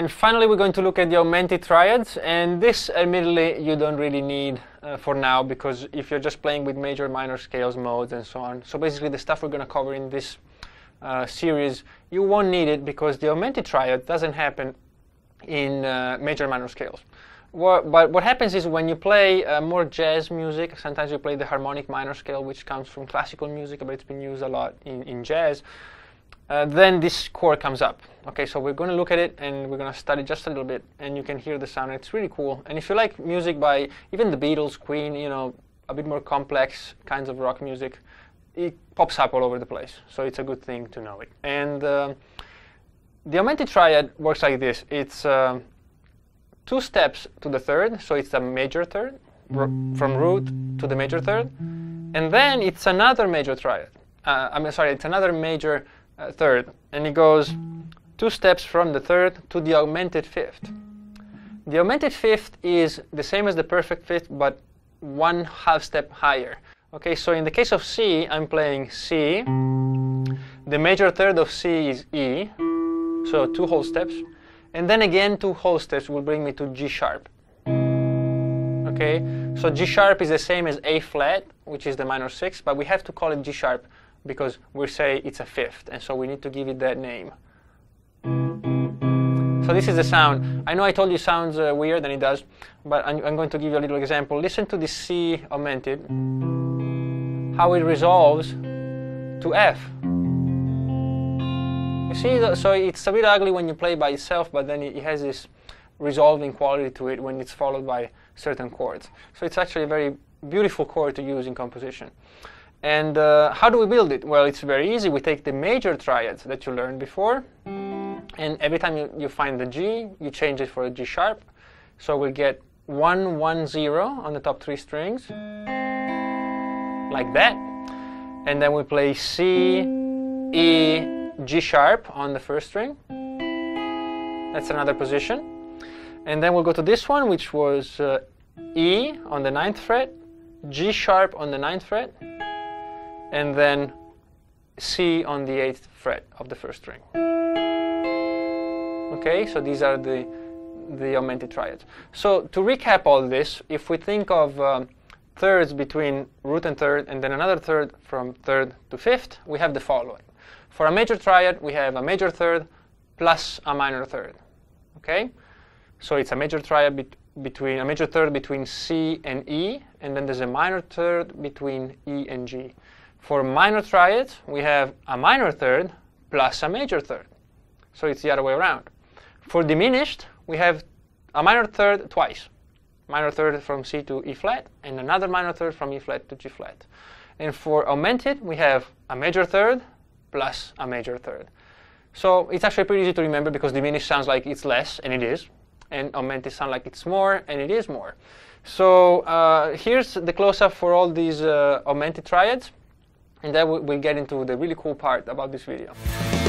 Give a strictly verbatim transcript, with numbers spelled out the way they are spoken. And finally, we're going to look at the augmented triads, and this admittedly you don't really need uh, for now, because if you're just playing with major, minor scales, modes, and so on. So basically the stuff we're going to cover in this uh, series, you won't need it, because the augmented triad doesn't happen in uh, major, minor scales. What, but what happens is when you play uh, more jazz music, sometimes you play the harmonic minor scale, which comes from classical music, but it's been used a lot in, in jazz. Uh, then this chord comes up. Okay, so we're going to look at it, and we're going to study just a little bit, and you can hear the sound. It's really cool. And if you like music by even the Beatles, Queen, you know, a bit more complex kinds of rock music, it pops up all over the place. So it's a good thing to know it. And uh, the augmented triad works like this. It's uh, two steps to the third, so it's a major third, from root to the major third, and then it's another major triad. Uh, I'm sorry, it's another major Uh, third, and it goes two steps from the third to the augmented fifth. The augmented fifth is the same as the perfect fifth, but one half step higher. Okay, so in the case of C, I'm playing C. The major third of C is E, so two whole steps, and then again two whole steps will bring me to G sharp. Okay, so G sharp is the same as A flat, which is the minor sixth, but we have to call it G sharp, because we say it's a fifth, and so we need to give it that name. So this is the sound. I know I told you it sounds uh, weird, and it does, but I'm, I'm going to give you a little example. Listen to the C augmented, how it resolves to F. You see, so it's a bit ugly when you play by itself, but then it has this resolving quality to it when it's followed by certain chords. So it's actually a very beautiful chord to use in composition. And uh, how do we build it? Well, it's very easy. We take the major triads that you learned before, and every time you, you find the G, you change it for a G sharp. So we'll get one, one, zero on the top three strings, like that. And then we play C, E, G sharp on the first string. That's another position. And then we'll go to this one, which was uh, E on the ninth fret, G sharp on the ninth fret, and then C on the eighth fret of the first string. Okay, so these are the, the augmented triads. So to recap all this, if we think of um, thirds between root and third, and then another third from third to fifth, we have the following. For a major triad, we have a major third plus a minor third. Okay, so it's a major triad be between a major third between C and E, and then there's a minor third between E and G. For minor triads, we have a minor third plus a major third. So it's the other way around. For diminished, we have a minor third twice. Minor third from C to E flat, and another minor third from E flat to G flat. And for augmented, we have a major third plus a major third. So it's actually pretty easy to remember, because diminished sounds like it's less, and it is. And augmented sounds like it's more, and it is more. So uh, here's the close-up for all these uh, augmented triads. And then we'll get into the really cool part about this video.